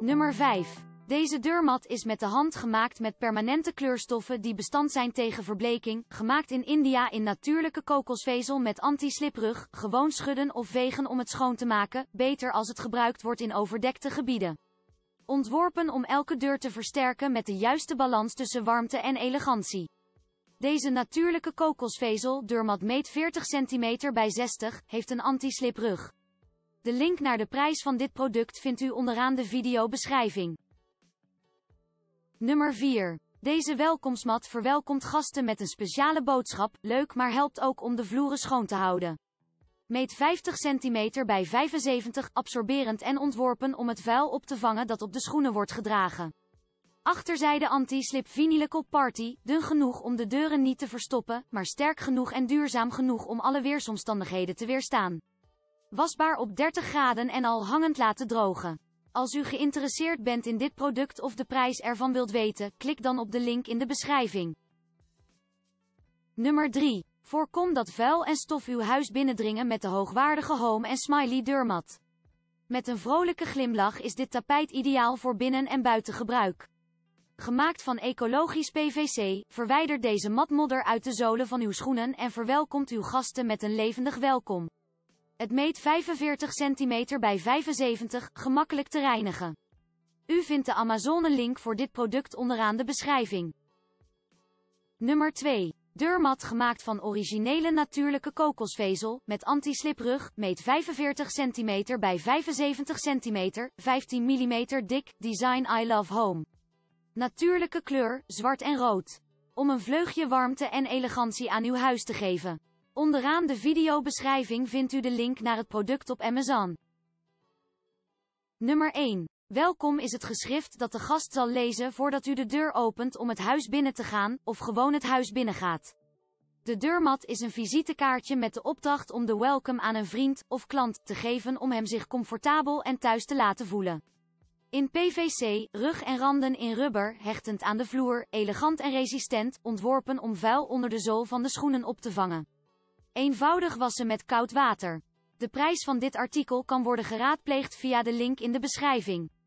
Nummer 5. Deze deurmat is met de hand gemaakt met permanente kleurstoffen die bestand zijn tegen verbleking, gemaakt in India in natuurlijke kokosvezel met anti-sliprug, gewoon schudden of vegen om het schoon te maken, beter als het gebruikt wordt in overdekte gebieden. Ontworpen om elke deur te versterken met de juiste balans tussen warmte en elegantie. Deze natuurlijke kokosvezel deurmat meet 40 cm bij 60, heeft een anti-sliprug. De link naar de prijs van dit product vindt u onderaan de videobeschrijving. Nummer 4. Deze welkomstmat verwelkomt gasten met een speciale boodschap, leuk maar helpt ook om de vloeren schoon te houden. Meet 50 cm bij 75, absorberend en ontworpen om het vuil op te vangen dat op de schoenen wordt gedragen. Achterzijde anti-slip vinyl party, dun genoeg om de deuren niet te verstoppen, maar sterk genoeg en duurzaam genoeg om alle weersomstandigheden te weerstaan. Wasbaar op 30 graden en al hangend laten drogen. Als u geïnteresseerd bent in dit product of de prijs ervan wilt weten, klik dan op de link in de beschrijving. Nummer 3. Voorkom dat vuil en stof uw huis binnendringen met de hoogwaardige Home & Smiley deurmat. Met een vrolijke glimlach is dit tapijt ideaal voor binnen- en buitengebruik. Gemaakt van ecologisch PVC, verwijdert deze mat modder uit de zolen van uw schoenen en verwelkomt uw gasten met een levendig welkom. Het meet 45 cm bij 75, gemakkelijk te reinigen. U vindt de Amazon-link voor dit product onderaan de beschrijving. Nummer 2. Deurmat gemaakt van originele natuurlijke kokosvezel, met anti-sliprug, meet 45 cm bij 75 cm, 15 mm dik, design I Love Home. Natuurlijke kleur, zwart en rood. Om een vleugje warmte en elegantie aan uw huis te geven. Onderaan de videobeschrijving vindt u de link naar het product op Amazon. Nummer 1. Welkom is het geschrift dat de gast zal lezen voordat u de deur opent om het huis binnen te gaan, of gewoon het huis binnengaat. De deurmat is een visitekaartje met de opdracht om de welkom aan een vriend of klant te geven om hem zich comfortabel en thuis te laten voelen. In PVC, rug en randen in rubber, hechtend aan de vloer, elegant en resistent, ontworpen om vuil onder de zool van de schoenen op te vangen. Eenvoudig wassen met koud water. De prijs van dit artikel kan worden geraadpleegd via de link in de beschrijving.